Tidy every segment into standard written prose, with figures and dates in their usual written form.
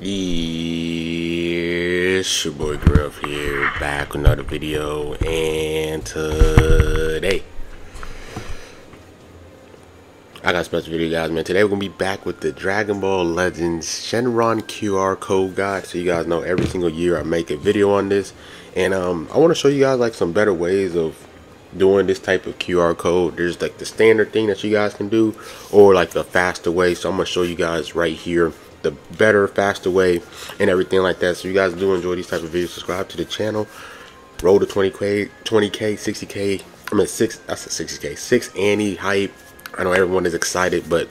It's your boy Greenruff here, back with another video, and today I got a special video, guys. Man, today we're gonna be back with the Dragon Ball Legends Shenron QR code guide. So you guys know every single year I make a video on this, and I want to show you guys like some better ways of doing this type of QR code. There's like the standard thing that you guys can do, or like the faster way. So I'm gonna show you guys right here the better, faster way and everything like that. So you guys do enjoy these type of videos, subscribe to the channel, roll to 20k 60k, I mean 6 Annie hype. I know everyone is excited, but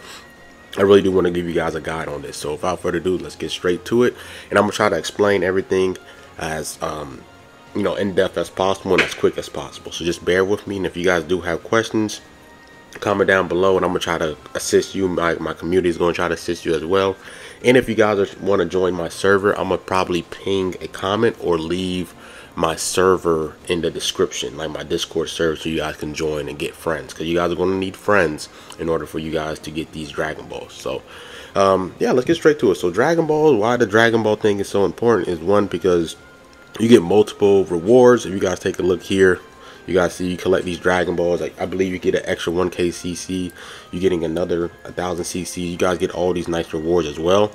I really do want to give you guys a guide on this. So without further ado, let's get straight to it, and I'm gonna try to explain everything as you know, in depth as possible and as quick as possible. So just bear with me, and if you guys do have questions, comment down below, and I'm gonna try to assist you. My community is gonna try to assist you as well. And if you guys want to join my server, I'm gonna probably ping a comment or leave my server in the description, like my Discord server, so you guys can join and get friends, because you guys are gonna need friends in order for you guys to get these Dragon Balls. So yeah, let's get straight to it. So Dragon Balls, why the Dragon Ball thing is so important is one, because you get multiple rewards. If you guys take a look here, you guys see you collect these Dragon Balls. Like, I believe you get an extra 1k CC. You're getting another 1000 CC. You guys get all these nice rewards as well.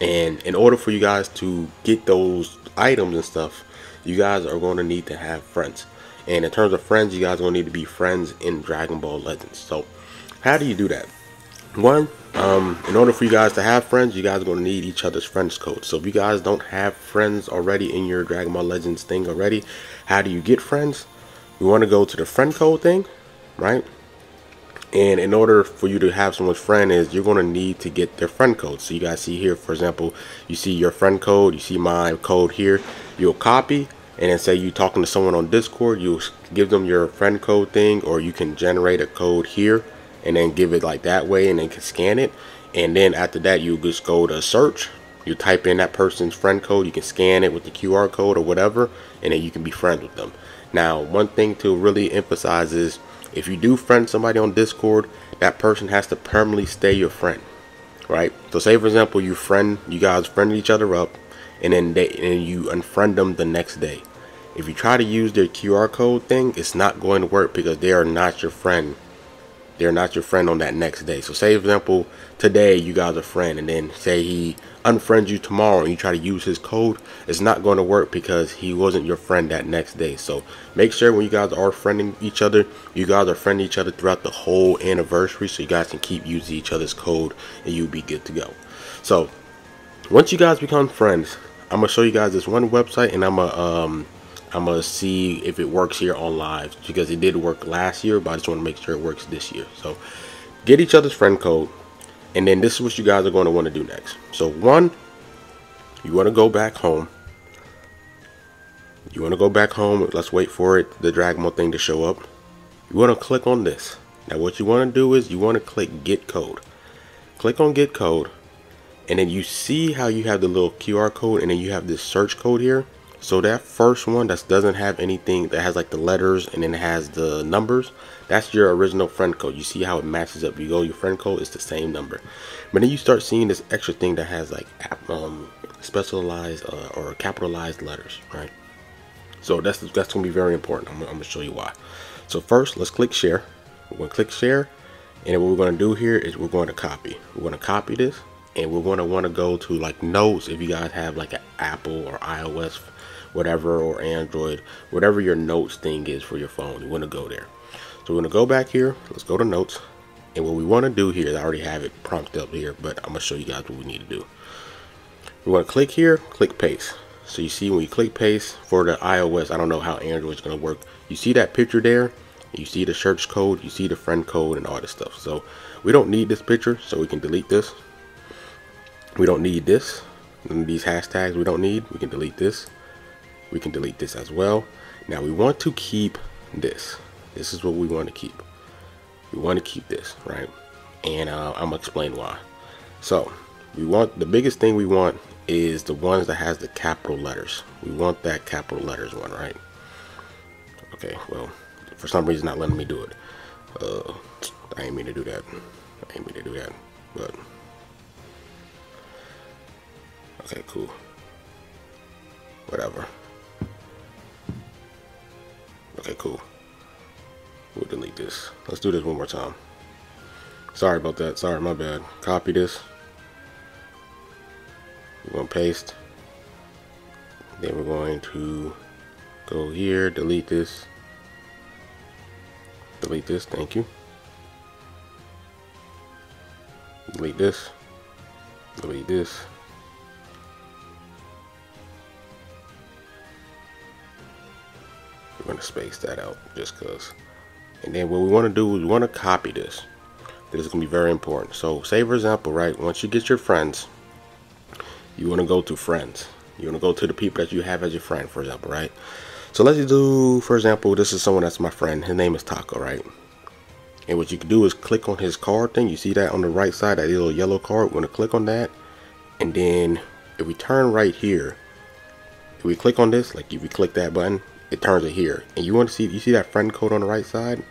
And in order for you guys to get those items and stuff, you guys are going to need to have friends. And in terms of friends, you guys are going to need to be friends in Dragon Ball Legends. So how do you do that? One, in order for you guys to have friends, you guys are going to need each other's friends codes. So if you guys don't have friends already in your Dragon Ball Legends thing already, how do you get friends? You want to go to the friend code thing, right? And in order for you to have someone's friend is you're going to need to get their friend code. So you guys see here, for example, you see your friend code, you see my code here, you'll copy, and then say you're talking to someone on Discord, you'll give them your friend code thing, or you can generate a code here and then give it like that way, and then can scan it. And then after that, you just go to search, you type in that person's friend code, you can scan it with the QR code or whatever, and then you can be friends with them. Now, one thing to really emphasize is if you do friend somebody on Discord, that person has to permanently stay your friend, right? So say, for example, you guys friend each other up, and then you unfriend them the next day. If you try to use their QR code thing, it's not going to work, because they are not your friend. They're not your friend on that next day. So say, for example, today you guys are friend, and then say he unfriends you tomorrow and you try to use his code, it's not going to work, because he wasn't your friend that next day. So make sure when you guys are friending each other, you guys are friending each other throughout the whole anniversary, so you guys can keep using each other's code and you'll be good to go. So once you guys become friends, I'm gonna show you guys this one website, and I'm going to see if it works here on live, because it did work last year, but I just want to make sure it works this year. So get each other's friend code, and then this is what you guys are going to want to do next. So one, you want to go back home. You want to go back home. Let's wait for it, the Dragon Ball thing to show up. You want to click on this. Now what you want to do is you want to click get code. Click on get code, and then you see how you have the little QR code, and then you have this search code here. So that first one that doesn't have anything, that has like the letters and then has the numbers, that's your original friend code. You see how it matches up. You go your friend code, it's the same number. But then you start seeing this extra thing that has like specialized or capitalized letters, right? So that's gonna be very important. I'm gonna show you why. So first, let's click share. We're gonna click share, and what we're gonna do here is we're going to copy. We're gonna copy this, and we're gonna want to go to like notes. If you guys have like an Apple or iOS, whatever, or Android, whatever your notes thing is for your phone, you want to go there. So we're going to go back here, let's go to notes, and what we want to do here, I already have it prompted up here, but I'm going to show you guys what we need to do. We want to click here, click paste. So you see when you click paste for the iOS, I don't know how Android is going to work, you see that picture there, you see the search code, you see the friend code and all this stuff. So we don't need this picture, so we can delete this. We don't need this, none of these hashtags we don't need, we can delete this. We can delete this as well. Now we want to keep this. This is what we want to keep. We want to keep this, right? And I'm gonna explain why. So we want, the biggest thing we want is the ones that has the capital letters. We want that capital letters one, right? Okay, well, for some reason not letting me do it. I ain't mean to do that. I ain't mean to do that, but Okay, cool. Whatever. Okay, cool. We'll delete this. Let's do this one more time. Sorry about that. Sorry, my bad. Copy this. We're going to paste. Then we're going to go here, delete this. Delete this, thank you. Delete this. Delete this. We're going to space that out just because. And then what we want to do is we want to copy this. This is going to be very important. So say for example, right, once you get your friends, you want to go to friends. You want to go to the people that you have as your friend, for example, right? So let's do, for example, this is someone that's my friend. His name is Taco, right? And what you can do is click on his card thing. You see that on the right side, that little yellow card. We're going to click on that. And then if we turn right here, if we click on this, like if we click that button, it turns it here. And you want to see, you see that friend code on the right side,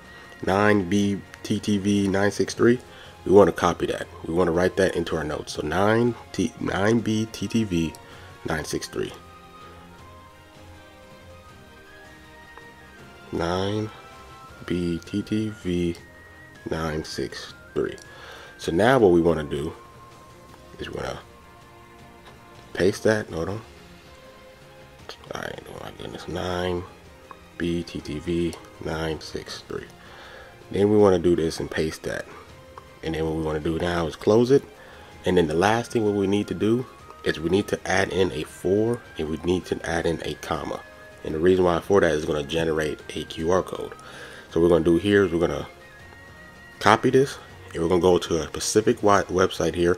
9BTTV963. We want to copy that. We want to write that into our notes. So 9BTTV963. 9BTTV963. So now what we want to do is we're gonna paste that. Hold on. All right. Oh my goodness. 9BTTV963. Then we want to do this and paste that. And then what we want to do now is close it. And then the last thing what we need to do is we need to add in a 4 and we need to add in a comma. And the reason why for that is going to generate a QR code. So what we're going to do here is we're going to copy this and we're going to go to a specific website here.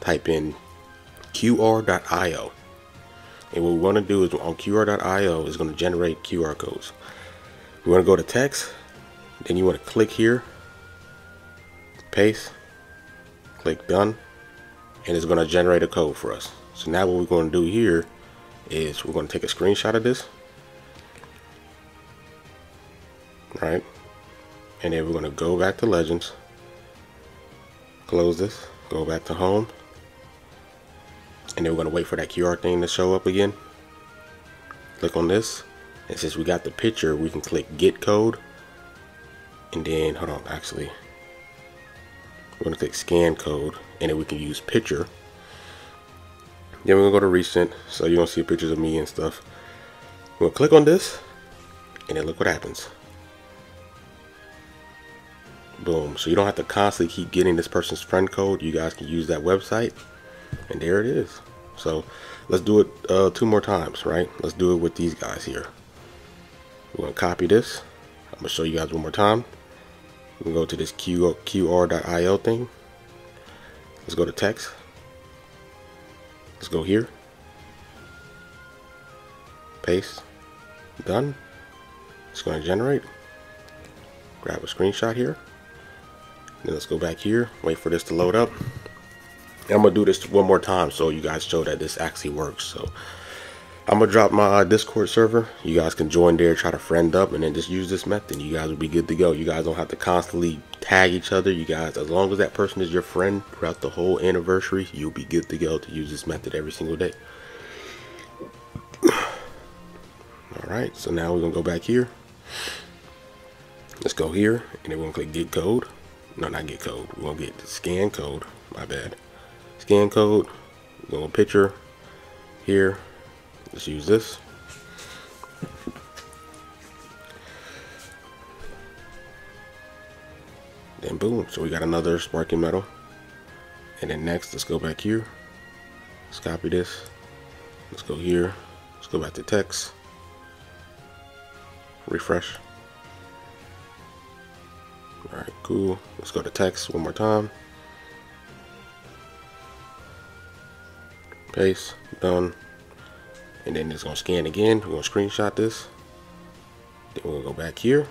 Type in qr.io. And what we want to do is on qr.io is going to generate QR codes. We want to go to text. Then you want to click here. Paste. Click done. And it's going to generate a code for us. So now what we're going to do here is we're going to take a screenshot of this, right? And then we're going to go back to Legends, close this, go back to home, and then we're going to wait for that QR thing to show up again. Click on this, and since we got the picture, we can click get code, and then hold on, actually we're going to click scan code, and then we can use picture. Then we're going to go to recent, so you're going to see pictures of me and stuff. We'll click on this, and then look what happens. Boom. So you don't have to constantly keep getting this person's friend code. You guys can use that website, and there it is. So let's do it 2 more times, right? Let's do it with these guys here. We're going to copy this. I'm going to show you guys one more time. We're going to go to this qr.io thing. Let's go to text. Let's go here, paste, done. It's going to generate. Grab a screenshot here. Then let's go back here, wait for this to load up. And I'm going to do this one more time so you guys show that this actually works. So I'm going to drop my Discord server. You guys can join there, try to friend up, and then just use this method. You guys will be good to go. You guys don't have to constantly tag each other. You guys, as long as that person is your friend throughout the whole anniversary, you'll be good to go to use this method every single day. All right, so now we're going to go back here. Let's go here, and then we're going to click get code. No, not get code. We're going to get the scan code. My bad. Scan code. We're going to picture here. Let's use this. Then boom, so we got another sparking metal. And then next, let's go back here. Let's copy this. Let's go here. Let's go back to text. Refresh. All right, cool. Let's go to text one more time. Paste, done. And then it's going to scan again. We're going to screenshot this. Then we're going to go back here.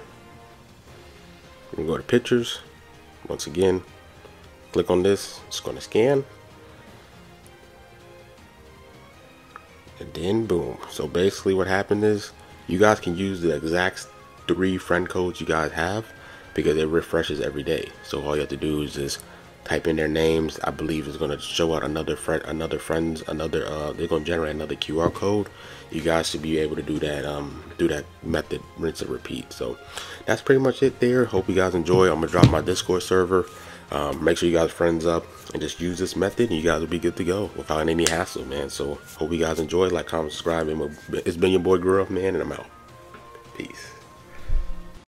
We're going to go to pictures. Once again, click on this. It's going to scan. And then boom. So basically what happened is you guys can use the exact 3 friend codes you guys have because it refreshes every day. So all you have to do is just type in their names, I believe it's gonna show out another friends, they're gonna generate another QR code. You guys should be able to do that through that method, rinse and repeat. So that's pretty much it there. Hope you guys enjoy. I'm gonna drop my Discord server. Make sure you guys friends up and just use this method, and you guys will be good to go without any hassle, man. So hope you guys enjoy. Like, comment, subscribe, and it's been your boy Greenruff, man, and I'm out. Peace.